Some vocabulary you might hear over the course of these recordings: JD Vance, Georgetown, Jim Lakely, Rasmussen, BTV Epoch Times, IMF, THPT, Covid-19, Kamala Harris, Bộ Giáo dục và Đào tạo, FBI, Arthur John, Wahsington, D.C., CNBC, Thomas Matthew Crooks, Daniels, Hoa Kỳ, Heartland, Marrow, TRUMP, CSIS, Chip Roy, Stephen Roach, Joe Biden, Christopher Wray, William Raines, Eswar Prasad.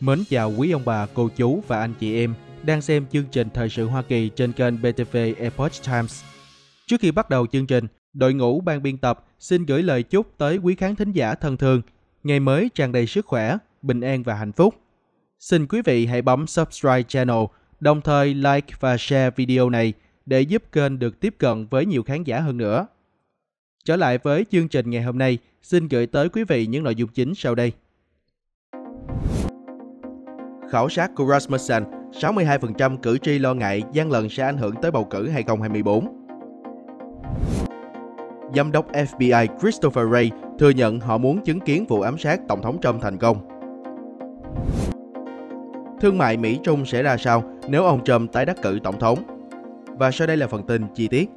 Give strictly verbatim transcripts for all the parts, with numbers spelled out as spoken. Mến chào quý ông bà, cô chú và anh chị em đang xem chương trình Thời sự Hoa Kỳ trên kênh bê tê vê Epoch Times. Trước khi bắt đầu chương trình, đội ngũ ban biên tập xin gửi lời chúc tới quý khán thính giả thân thương. Ngày mới tràn đầy sức khỏe, bình an và hạnh phúc. Xin quý vị hãy bấm subscribe channel, đồng thời like và share video này để giúp kênh được tiếp cận với nhiều khán giả hơn nữa. Trở lại với chương trình ngày hôm nay, xin gửi tới quý vị những nội dung chính sau đây. Khảo sát của Rasmussen, sáu mươi hai phần trăm cử tri lo ngại gian lận sẽ ảnh hưởng tới bầu cử hai không hai tư. Giám đốc F B I Christopher Wray thừa nhận họ muốn chứng kiến vụ ám sát Tổng thống Trump thành công. Thương mại Mỹ-Trung sẽ ra sao nếu ông Trump tái đắc cử Tổng thống? Và sau đây là phần tin chi tiết.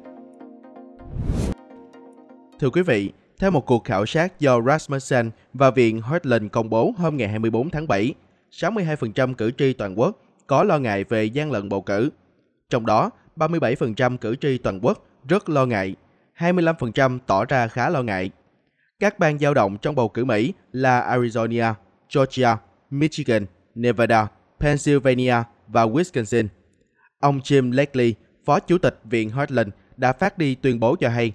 Thưa quý vị, theo một cuộc khảo sát do Rasmussen và Viện Heartland công bố hôm ngày hai mươi bốn tháng bảy, sáu mươi hai phần trăm cử tri toàn quốc có lo ngại về gian lận bầu cử. Trong đó, ba mươi bảy phần trăm cử tri toàn quốc rất lo ngại, hai mươi lăm phần trăm tỏ ra khá lo ngại. Các bang dao động trong bầu cử Mỹ là Arizona, Georgia, Michigan, Nevada, Pennsylvania và Wisconsin. Ông Jim Lakely, Phó Chủ tịch Viện Heartland, đã phát đi tuyên bố cho hay,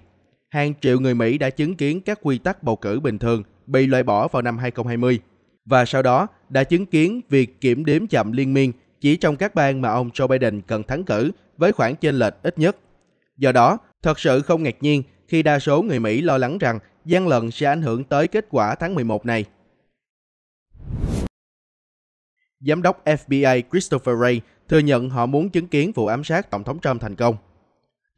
hàng triệu người Mỹ đã chứng kiến các quy tắc bầu cử bình thường bị loại bỏ vào năm hai không hai không và sau đó đã chứng kiến việc kiểm đếm chậm liên miên chỉ trong các bang mà ông Joe Biden cần thắng cử với khoảng chênh lệch ít nhất. Do đó, thật sự không ngạc nhiên khi đa số người Mỹ lo lắng rằng gian lận sẽ ảnh hưởng tới kết quả tháng mười một này. Giám đốc F B I Christopher Wray thừa nhận họ muốn chứng kiến vụ ám sát Tổng thống Trump thành công.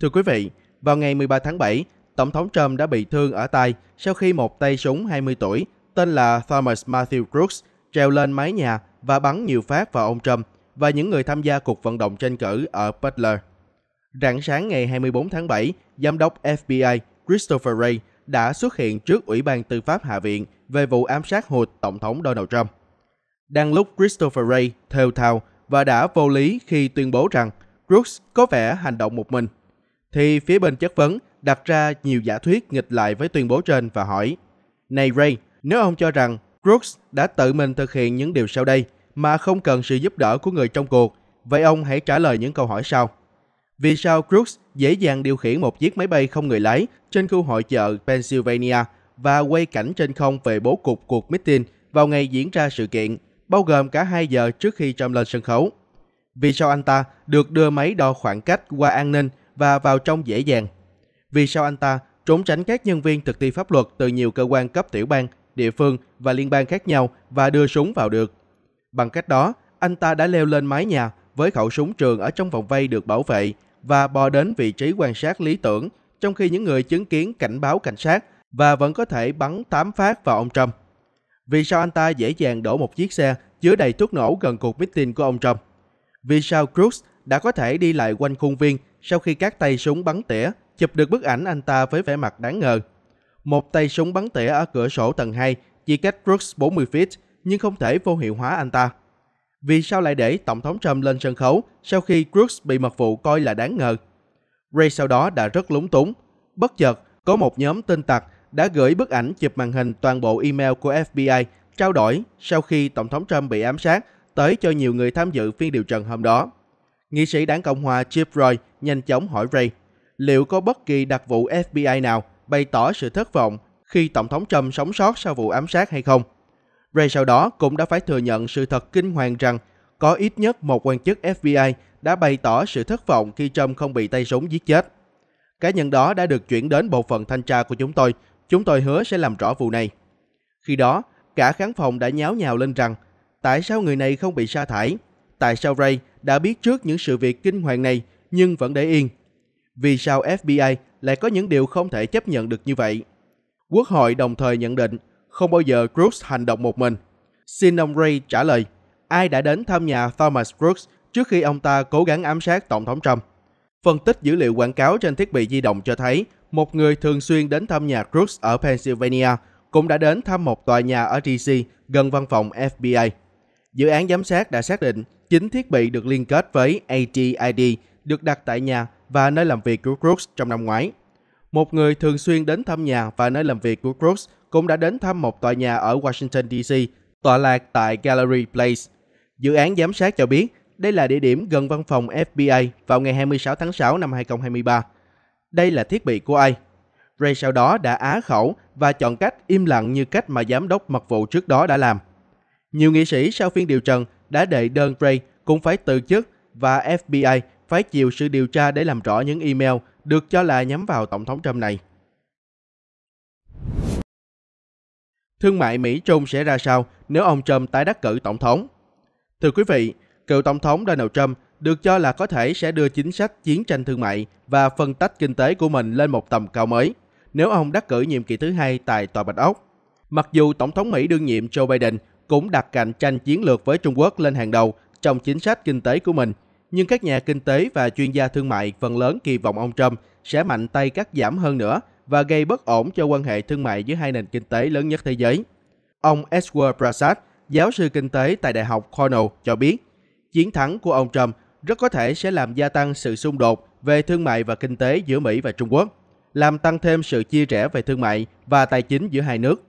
Thưa quý vị, vào ngày mười ba tháng bảy, Tổng thống Trump đã bị thương ở tay sau khi một tay súng hai mươi tuổi tên là Thomas Matthew Crooks trèo lên mái nhà và bắn nhiều phát vào ông Trump và những người tham gia cuộc vận động tranh cử ở Butler. Rạng sáng ngày hai mươi bốn tháng bảy, Giám đốc F B I Christopher Wray đã xuất hiện trước Ủy ban Tư pháp Hạ viện về vụ ám sát hụt Tổng thống Donald Trump. Đang lúc Christopher Wray thều thào và đã vô lý khi tuyên bố rằng Crooks có vẻ hành động một mình, thì phía bên chất vấn đặt ra nhiều giả thuyết nghịch lại với tuyên bố trên và hỏi, này Wray, nếu ông cho rằng Crooks đã tự mình thực hiện những điều sau đây mà không cần sự giúp đỡ của người trong cuộc, vậy ông hãy trả lời những câu hỏi sau. Vì sao Crooks dễ dàng điều khiển một chiếc máy bay không người lái trên khu hội chợ Pennsylvania và quay cảnh trên không về bố cục cuộc meeting vào ngày diễn ra sự kiện, bao gồm cả hai giờ trước khi Trump lên sân khấu? Vì sao anh ta được đưa máy đo khoảng cách qua an ninh và vào trong dễ dàng? Vì sao anh ta trốn tránh các nhân viên thực thi pháp luật từ nhiều cơ quan cấp tiểu bang, địa phương và liên bang khác nhau và đưa súng vào được? Bằng cách đó, anh ta đã leo lên mái nhà với khẩu súng trường ở trong vòng vây được bảo vệ và bò đến vị trí quan sát lý tưởng trong khi những người chứng kiến cảnh báo cảnh sát và vẫn có thể bắn tám phát vào ông Trump. Vì sao anh ta dễ dàng đổ một chiếc xe chứa đầy thuốc nổ gần cuộc meeting của ông Trump? Vì sao Crooks đã có thể đi lại quanh khuôn viên sau khi các tay súng bắn tỉa chụp được bức ảnh anh ta với vẻ mặt đáng ngờ? Một tay súng bắn tỉa ở cửa sổ tầng hai chỉ cách Crooks bốn mươi feet nhưng không thể vô hiệu hóa anh ta. Vì sao lại để Tổng thống Trump lên sân khấu sau khi Crooks bị mật vụ coi là đáng ngờ? Wray sau đó đã rất lúng túng. Bất chợt, có một nhóm tin tặc đã gửi bức ảnh chụp màn hình toàn bộ email của F B I trao đổi sau khi Tổng thống Trump bị ám sát tới cho nhiều người tham dự phiên điều trần hôm đó. Nghị sĩ đảng Cộng hòa Chip Roy nhanh chóng hỏi Wray liệu có bất kỳ đặc vụ F B I nào bày tỏ sự thất vọng khi Tổng thống Trump sống sót sau vụ ám sát hay không. Wray sau đó cũng đã phải thừa nhận sự thật kinh hoàng rằng có ít nhất một quan chức F B I đã bày tỏ sự thất vọng khi Trump không bị tay súng giết chết. Cá nhân đó đã được chuyển đến bộ phận thanh tra của chúng tôi. Chúng tôi hứa sẽ làm rõ vụ này. Khi đó, cả khán phòng đã nháo nhào lên rằng tại sao người này không bị sa thải? Tại sao Wray đã biết trước những sự việc kinh hoàng này nhưng vẫn để yên? Vì sao F B I lại có những điều không thể chấp nhận được như vậy? Quốc hội đồng thời nhận định không bao giờ Crooks hành động một mình. Xin ông Wray trả lời, ai đã đến thăm nhà Thomas Crooks trước khi ông ta cố gắng ám sát Tổng thống Trump? Phân tích dữ liệu quảng cáo trên thiết bị di động cho thấy một người thường xuyên đến thăm nhà Crooks ở Pennsylvania cũng đã đến thăm một tòa nhà ở D C gần văn phòng F B I. Dự án giám sát đã xác định chín thiết bị được liên kết với A T I D được đặt tại nhà và nơi làm việc của Crooks trong năm ngoái. Một người thường xuyên đến thăm nhà và nơi làm việc của Crooks cũng đã đến thăm một tọa nhà ở Washington D C tọa lạc tại Gallery Place Dự án giám sát cho biết đây là địa điểm gần văn phòng F B I vào ngày hai mươi sáu tháng sáu năm hai nghìn không trăm hai mươi ba. Đây là thiết bị của ai? Ray sau đó đã á khẩu và chọn cách im lặng như cách mà giám đốc mật vụ trước đó đã làm. Nhiều nghị sĩ sau phiên điều trần đã đệ đơn Ray cũng phải từ chức và F B I phải chịu sự điều tra để làm rõ những email được cho là nhắm vào Tổng thống Trump này. Thương mại Mỹ-Trung sẽ ra sao nếu ông Trump tái đắc cử Tổng thống? Thưa quý vị, cựu Tổng thống Donald Trump được cho là có thể sẽ đưa chính sách chiến tranh thương mại và phân tách kinh tế của mình lên một tầm cao mới nếu ông đắc cử nhiệm kỳ thứ hai tại Tòa Bạch Ốc. Mặc dù Tổng thống Mỹ đương nhiệm Joe Biden cũng đặt cạnh tranh chiến lược với Trung Quốc lên hàng đầu trong chính sách kinh tế của mình, nhưng các nhà kinh tế và chuyên gia thương mại phần lớn kỳ vọng ông Trump sẽ mạnh tay cắt giảm hơn nữa và gây bất ổn cho quan hệ thương mại giữa hai nền kinh tế lớn nhất thế giới. Ông Eswar Prasad, giáo sư kinh tế tại Đại học Cornell cho biết, chiến thắng của ông Trump rất có thể sẽ làm gia tăng sự xung đột về thương mại và kinh tế giữa Mỹ và Trung Quốc, làm tăng thêm sự chia rẽ về thương mại và tài chính giữa hai nước.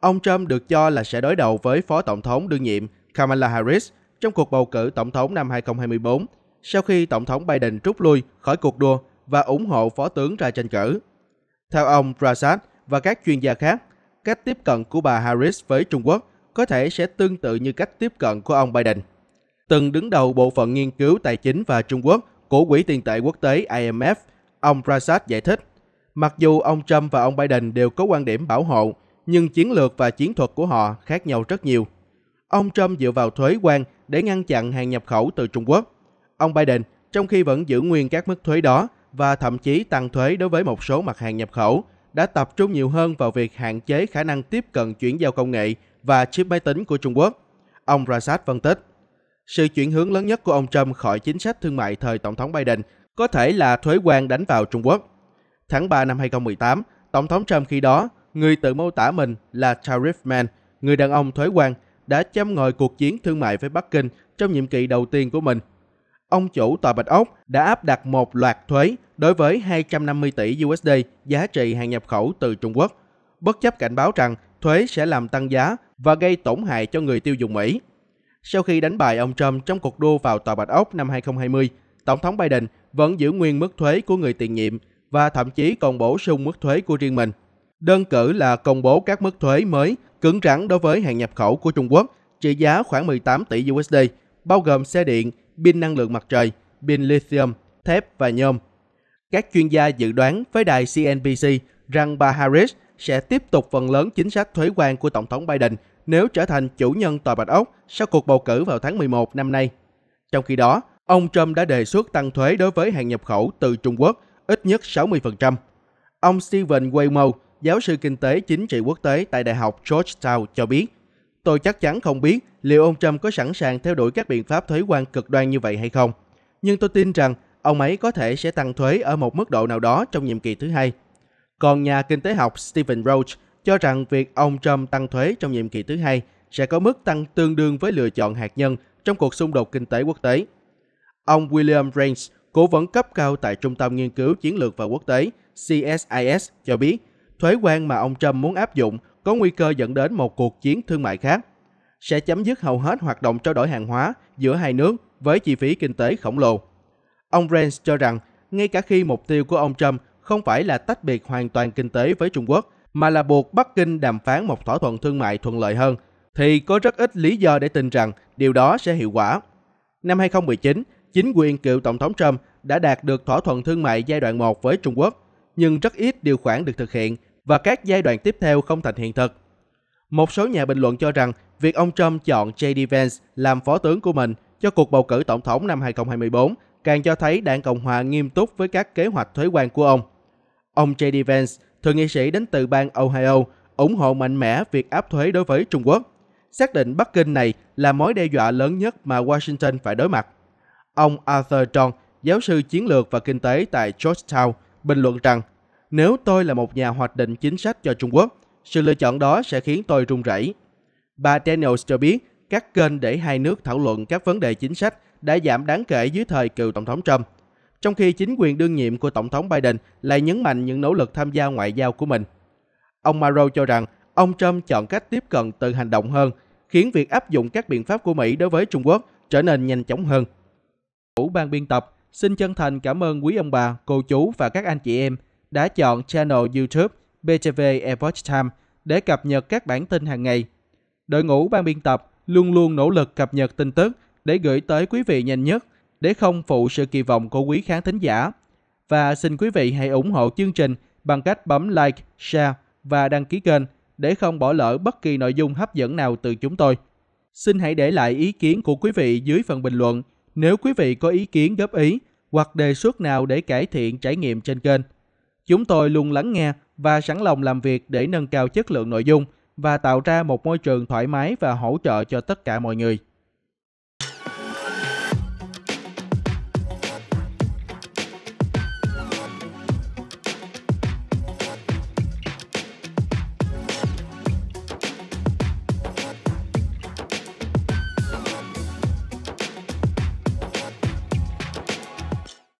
Ông Trump được cho là sẽ đối đầu với Phó Tổng thống đương nhiệm Kamala Harris trong cuộc bầu cử Tổng thống năm hai nghìn không trăm hai mươi bốn, sau khi Tổng thống Biden rút lui khỏi cuộc đua và ủng hộ Phó tướng ra tranh cử. Theo ông Prasad và các chuyên gia khác, cách tiếp cận của bà Harris với Trung Quốc có thể sẽ tương tự như cách tiếp cận của ông Biden. Từng đứng đầu bộ phận nghiên cứu tài chính và Trung Quốc của Quỹ tiền tệ quốc tế I M F, ông Prasad giải thích, mặc dù ông Trump và ông Biden đều có quan điểm bảo hộ, nhưng chiến lược và chiến thuật của họ khác nhau rất nhiều. Ông Trump dựa vào thuế quan để ngăn chặn hàng nhập khẩu từ Trung Quốc. Ông Biden, trong khi vẫn giữ nguyên các mức thuế đó và thậm chí tăng thuế đối với một số mặt hàng nhập khẩu, đã tập trung nhiều hơn vào việc hạn chế khả năng tiếp cận chuyển giao công nghệ và chip máy tính của Trung Quốc. Ông Prasad phân tích, sự chuyển hướng lớn nhất của ông Trump khỏi chính sách thương mại thời Tổng thống Biden có thể là thuế quan đánh vào Trung Quốc. Tháng ba năm hai nghìn không trăm mười tám, Tổng thống Trump khi đó, người tự mô tả mình là Tariff Man, người đàn ông thuế quan, đã châm ngòi cuộc chiến thương mại với Bắc Kinh trong nhiệm kỳ đầu tiên của mình. Ông chủ Tòa Bạch Ốc đã áp đặt một loạt thuế đối với hai trăm năm mươi tỷ đô la giá trị hàng nhập khẩu từ Trung Quốc, bất chấp cảnh báo rằng thuế sẽ làm tăng giá và gây tổn hại cho người tiêu dùng Mỹ. Sau khi đánh bại ông Trump trong cuộc đua vào Tòa Bạch Ốc năm hai nghìn không trăm hai mươi, Tổng thống Biden vẫn giữ nguyên mức thuế của người tiền nhiệm và thậm chí còn bổ sung mức thuế của riêng mình. Đơn cử là công bố các mức thuế mới cứng rắn đối với hàng nhập khẩu của Trung Quốc trị giá khoảng mười tám tỷ đô la, bao gồm xe điện, pin năng lượng mặt trời, pin lithium, thép và nhôm. Các chuyên gia dự đoán với đài C N B C rằng bà Harris sẽ tiếp tục phần lớn chính sách thuế quan của Tổng thống Biden nếu trở thành chủ nhân Tòa Bạch Ốc sau cuộc bầu cử vào tháng mười một năm nay. Trong khi đó, ông Trump đã đề xuất tăng thuế đối với hàng nhập khẩu từ Trung Quốc ít nhất sáu mươi phần trăm. Ông Stephen Roach, giáo sư kinh tế chính trị quốc tế tại Đại học Georgetown cho biết, tôi chắc chắn không biết liệu ông Trump có sẵn sàng theo đuổi các biện pháp thuế quan cực đoan như vậy hay không. Nhưng tôi tin rằng ông ấy có thể sẽ tăng thuế ở một mức độ nào đó trong nhiệm kỳ thứ hai. Còn nhà kinh tế học Stephen Roach cho rằng việc ông Trump tăng thuế trong nhiệm kỳ thứ hai sẽ có mức tăng tương đương với lựa chọn hạt nhân trong cuộc xung đột kinh tế quốc tế. Ông William Raines, cố vấn cấp cao tại Trung tâm Nghiên cứu Chiến lược và Quốc tế C S I S cho biết, thuế quan mà ông Trump muốn áp dụng có nguy cơ dẫn đến một cuộc chiến thương mại khác, sẽ chấm dứt hầu hết hoạt động trao đổi hàng hóa giữa hai nước với chi phí kinh tế khổng lồ. Ông Raines cho rằng, ngay cả khi mục tiêu của ông Trump không phải là tách biệt hoàn toàn kinh tế với Trung Quốc, mà là buộc Bắc Kinh đàm phán một thỏa thuận thương mại thuận lợi hơn, thì có rất ít lý do để tin rằng điều đó sẽ hiệu quả. Năm hai nghìn không trăm mười chín, chính quyền cựu Tổng thống Trump đã đạt được thỏa thuận thương mại giai đoạn một với Trung Quốc, nhưng rất ít điều khoản được thực hiện và các giai đoạn tiếp theo không thành hiện thực. Một số nhà bình luận cho rằng việc ông Trump chọn J D Vance làm phó tướng của mình cho cuộc bầu cử Tổng thống năm hai nghìn không trăm hai mươi bốn càng cho thấy Đảng Cộng hòa nghiêm túc với các kế hoạch thuế quan của ông. Ông J D Vance, thượng nghị sĩ đến từ bang Ohio, ủng hộ mạnh mẽ việc áp thuế đối với Trung Quốc, xác định Bắc Kinh này là mối đe dọa lớn nhất mà Washington phải đối mặt. Ông Arthur John, giáo sư chiến lược và kinh tế tại Georgetown, bình luận rằng, nếu tôi là một nhà hoạch định chính sách cho Trung Quốc, sự lựa chọn đó sẽ khiến tôi run rẩy. Bà Daniels cho biết các kênh để hai nước thảo luận các vấn đề chính sách đã giảm đáng kể dưới thời cựu Tổng thống Trump, trong khi chính quyền đương nhiệm của Tổng thống Biden lại nhấn mạnh những nỗ lực tham gia ngoại giao của mình. Ông Marrow cho rằng ông Trump chọn cách tiếp cận từ hành động hơn, khiến việc áp dụng các biện pháp của Mỹ đối với Trung Quốc trở nên nhanh chóng hơn. Của ban biên tập xin chân thành cảm ơn quý ông bà, cô chú và các anh chị em đã chọn channel YouTube bê tê vê Epoch Times để cập nhật các bản tin hàng ngày. Đội ngũ ban biên tập luôn luôn nỗ lực cập nhật tin tức để gửi tới quý vị nhanh nhất, để không phụ sự kỳ vọng của quý khán thính giả. Và xin quý vị hãy ủng hộ chương trình bằng cách bấm like, share và đăng ký kênh để không bỏ lỡ bất kỳ nội dung hấp dẫn nào từ chúng tôi. Xin hãy để lại ý kiến của quý vị dưới phần bình luận nếu quý vị có ý kiến góp ý hoặc đề xuất nào để cải thiện trải nghiệm trên kênh. Chúng tôi luôn lắng nghe và sẵn lòng làm việc để nâng cao chất lượng nội dung và tạo ra một môi trường thoải mái và hỗ trợ cho tất cả mọi người.